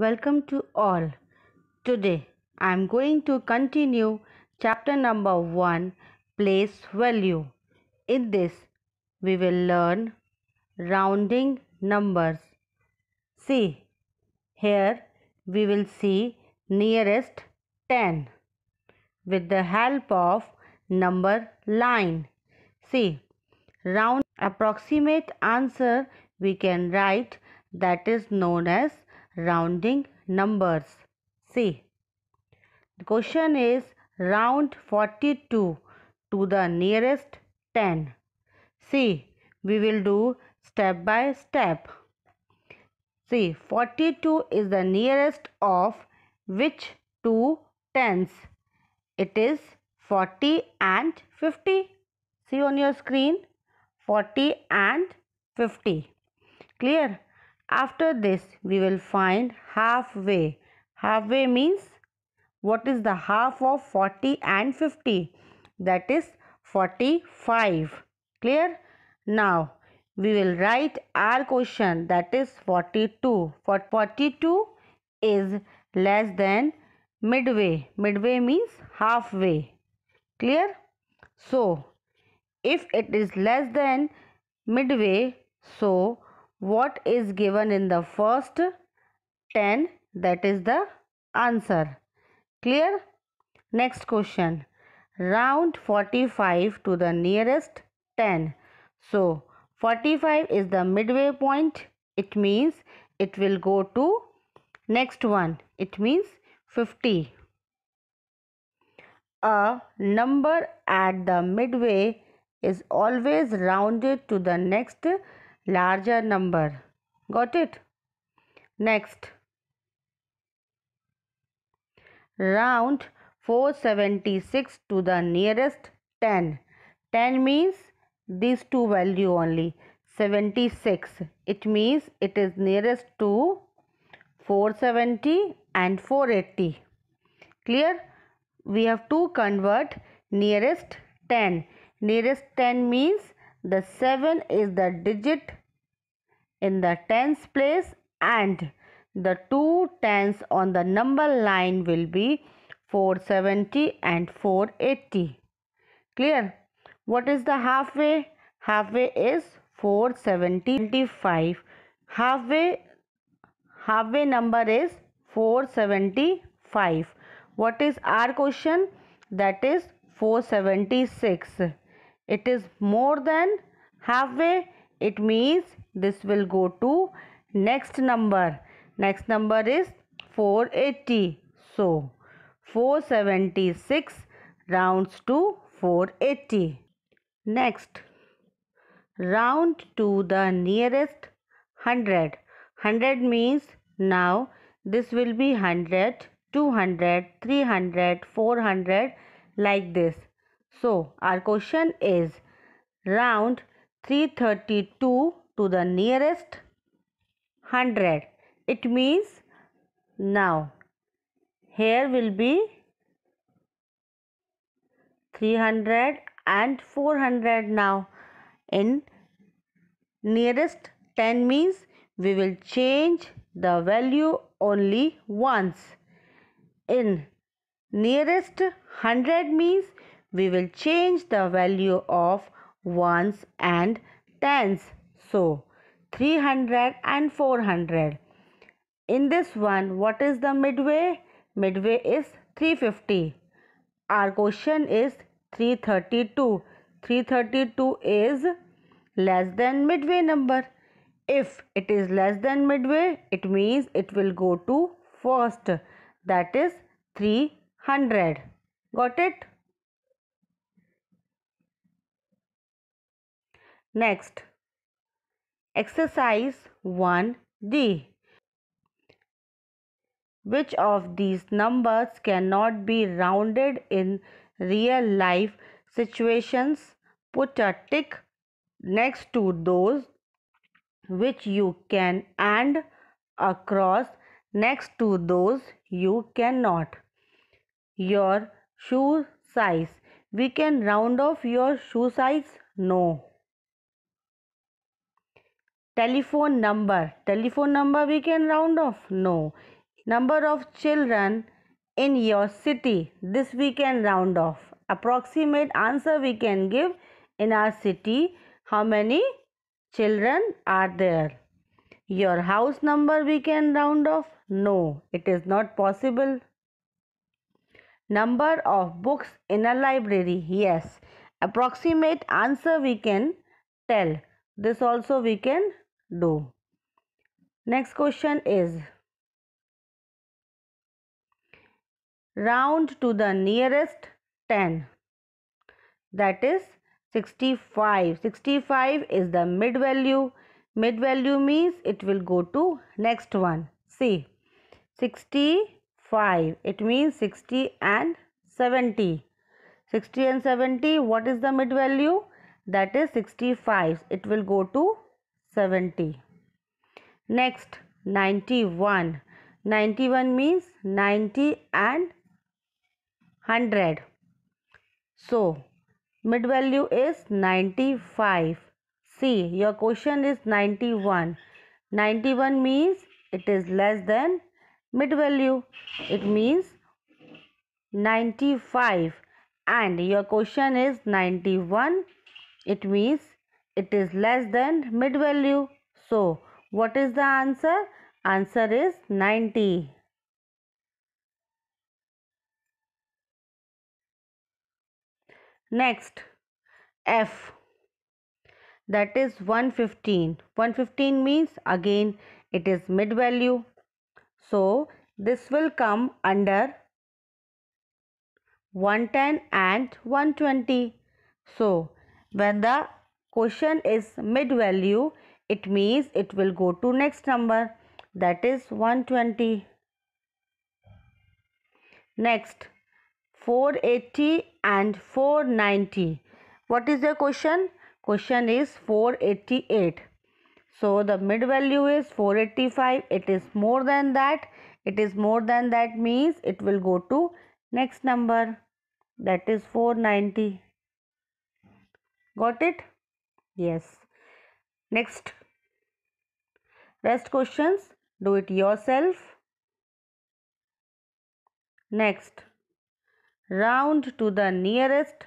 Welcome to all. Today I am going to continue chapter number 1, place value. In this we will learn rounding numbers. See, here we will see nearest 10 with the help of number line. See, round approximate answer we can write, that is known as rounding numbers. See, the question is round 42 to the nearest 10. See, we will do step by step. See, 42 is the nearest of which two tens? It is 40 and 50. See on your screen, 40 and 50. Clear? After this, we will find halfway. Halfway means what is the half of 40 and 50? That is 45. Clear? Now, we will write our question, that is 42. 42 is less than midway. Midway means halfway. Clear? So, if it is less than midway, so what is given in the first 10? That is the answer. Clear? Next question. Round 45 to the nearest 10. So, 45 is the midway point. It means it will go to next one. It means 50. A number at the midway is always rounded to the next larger number. Got it? Next. Round 476 to the nearest 10. 10 means these two value only. 76. It means it is nearest to 470 and 480. Clear? We have to convert nearest 10. Nearest 10 means the 7 is the digit in the tens place and the two tens on the number line will be 470 and 480. Clear? What is the halfway? Halfway is 475. Halfway number is 475. What is our question? That is 476. It is more than halfway. It means this will go to next number. Next number is 480. So, 476 rounds to 480. Next, round to the nearest 100. 100 means now this will be 100, 200, 300, 400 like this. So, our question is round 332 to the nearest 100. It means now here will be 300 and 400 now. In nearest 10 means we will change the value only once. In nearest 100 means we will change the value of ones and tens. So, 300 and 400. In this one, what is the midway? Midway is 350. Our question is 332. 332 is less than midway number. If it is less than midway, it means it will go to first. That is 300. Got it? Next, exercise 1D. Which of these numbers cannot be rounded in real life situations? Put a tick next to those which you can and a cross next to those you cannot. Your shoe size. We can round off your shoe size? No. Telephone number. Telephone number we can round off? No. Number of children in your city. This we can round off. Approximate answer we can give. In our city, how many children are there? Your house number we can round off. No, it is not possible. Number of books in a library. Yes. Approximate answer we can tell. This also we can do. Next question is, round to the nearest 10. That is 65. 65 is the mid value. Mid value means it will go to next one. See, 65. It means 60 and 70. 60 and 70, what is the mid value? That is 65. It will go to 70. Next, 91. 91 means 90 and 100. So, mid value is 95. See, your question is 91. 91 means it is less than mid value. It means 95. And your question is 91. It means it is less than mid value. So, what is the answer? Answer is 90. Next, F, that is 115. 115 means again it is mid value. So, this will come under 110 and 120. So, when the question is mid value, it means it will go to next number, that is 120. Next, 480 and 490. What is the question? Question is 488. So, the mid value is 485. It is more than that. It is more than that means it will go to next number, that is 490. Got it? Yes. Next, rest questions, do it yourself. Next, round to the nearest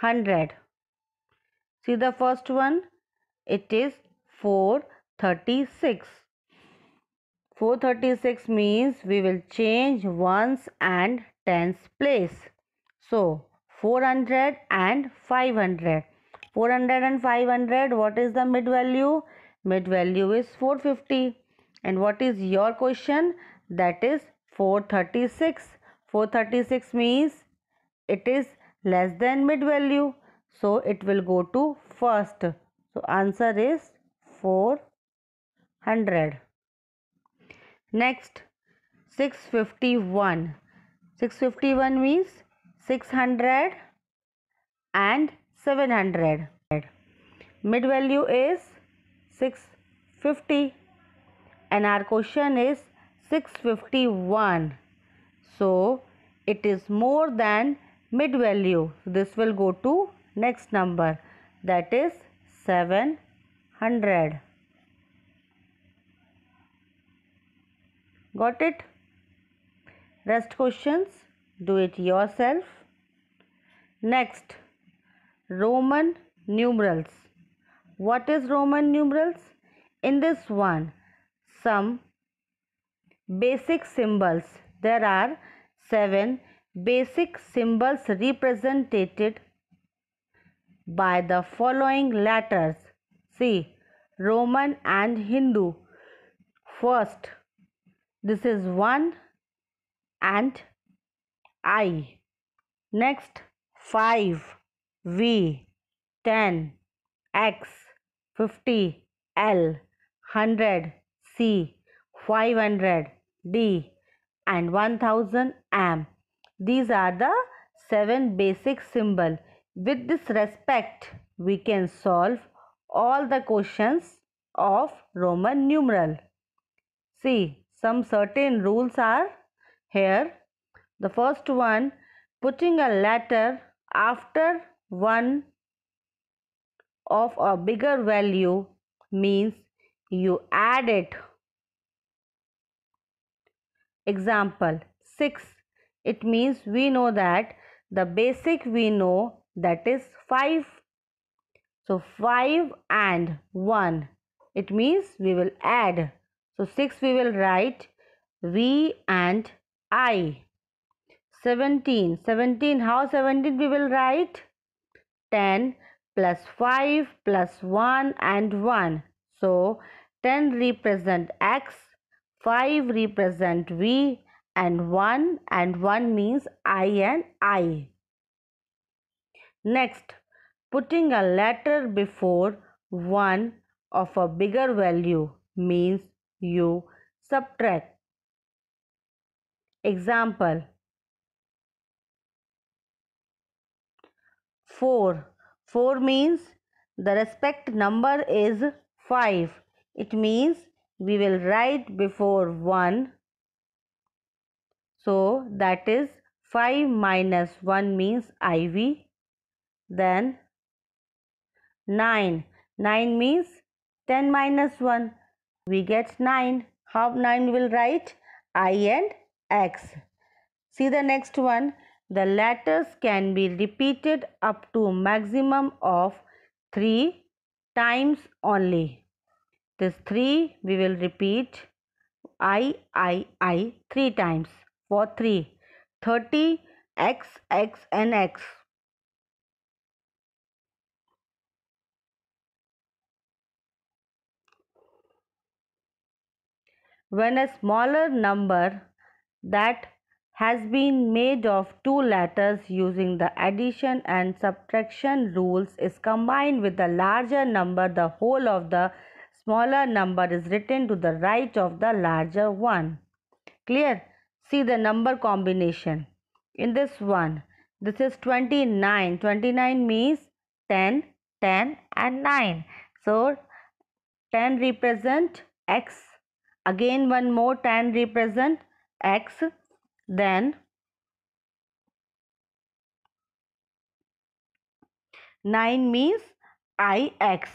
100. See the first one, it is 436. 436 means we will change ones and tens place. So, 400 and 500. 400 and 500, what is the mid value? Mid value is 450. And what is your question? That is 436. 436 means it is less than mid value. So, it will go to first. So, answer is 400. Next, 651. 651 means 600 and 700. Mid value is 650 and our question is 651. So, it is more than mid value. This will go to next number, that is 700. Got it? Rest questions, do it yourself. Next, Roman numerals. What is Roman numerals? In this one, some basic symbols. There are 7 basic symbols represented by the following letters. See, Roman and Hindu. First, this is 1 and I. Next, 5, V, 10, X, 50, L, 100, C, 500, D, and 1000 M. These are the 7 basic symbols. With this respect, we can solve all the questions of Roman numeral. See, some certain rules are here. The first one, putting a letter after one of a bigger value means you add it Example 6. It means we know that the basic we know, that is 5. So 5 and 1. It means we will add. So 6 we will write we and I. 17. How 17 we will write? 10 plus 5 plus 1 and 1. So 10 represent X, 5 represent V, and 1 means I and I. Next, putting a letter before one of a bigger value means you subtract. Example 4. 4 means the respective number is 5. It means we will write before 1. So that is 5 minus 1 means IV. Then 9. 9 means 10 minus 1. We get 9. How 9 will write? I and X. See the next one. The letters can be repeated up to maximum of 3 times only. This 3 we will repeat I 3 times for 3. 30, X and X. When a smaller number that has been made of two letters using the addition and subtraction rules is combined with a larger number, the whole of the smaller number is written to the right of the larger one. Clear? See the number combination. In this one, this is 29. 29 means 10, 10 and 9. So 10 represent X. Again one more 10 represent X. Then 9 means IX.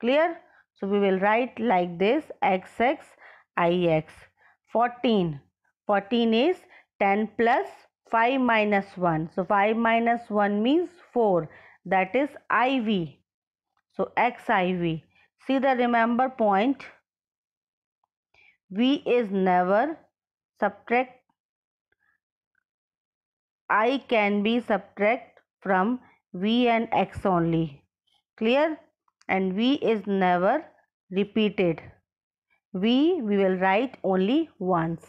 Clear? So we will write like this XX, IX. 14. 14 is 10 plus 5 minus 1. So 5 minus 1 means 4. That is IV. So XIV. See the remember point. V is never subtract. I can be subtract from V and X only. Clear? And V is never repeated. We will write only once.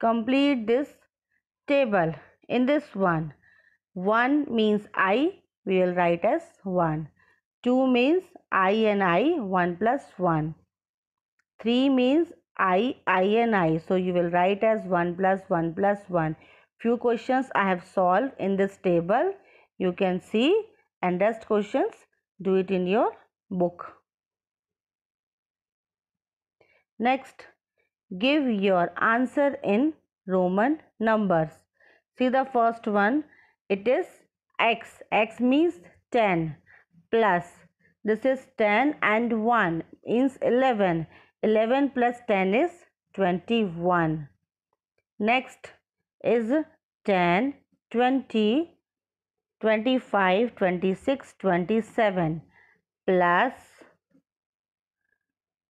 Complete this table. In this one, 1 means I, we will write as 1. 2 means I and I, 1 plus 1. 3 means I and I. So you will write as 1 plus 1 plus 1. Few questions I have solved in this table. You can see, and rest questions do it in your book. Next, give your answer in Roman numbers. See the first one. It is X. X means 10 plus. This is 10 and 1 means 11. 11 plus 10 is 21. Next is 10, 20, 25, 26, 27 plus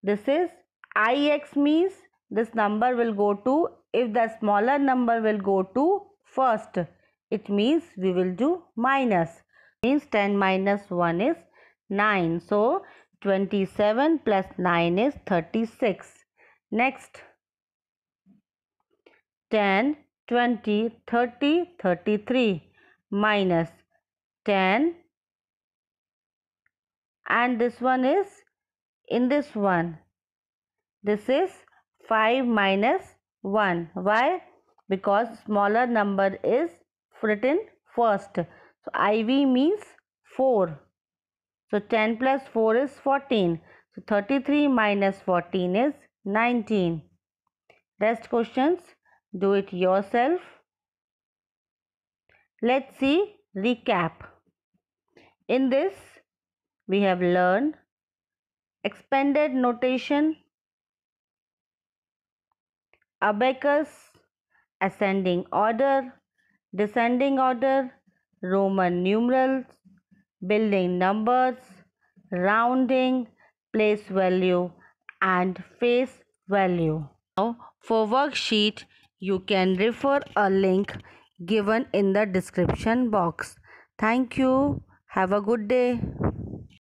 this is IX means this number will go to, if the smaller number will go to first, it means we will do minus. Means 10 minus 1 is 9. So 27 plus 9 is 36. Next, 10, 20, 30, 33 minus 10, and this one is, in this one, this is 5 minus 1. Why? Because smaller number is written first. So IV means 4. So 10 plus 4 is 14. So 33 minus 14 is 19. Rest questions, do it yourself. Let's see recap. In this, we have learned expanded notation, abacus, ascending order, descending order, Roman numerals, building numbers, rounding, place value and face value. Now for worksheet you can refer a link given in the description box. Thank you. Have a good day.